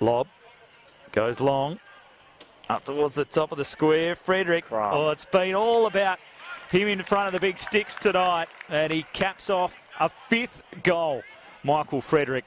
Lob goes long up towards the top of the square. Frederick, oh, it's been all about him in front of the big sticks tonight, and he caps off a fifth goal. Michael Frederick.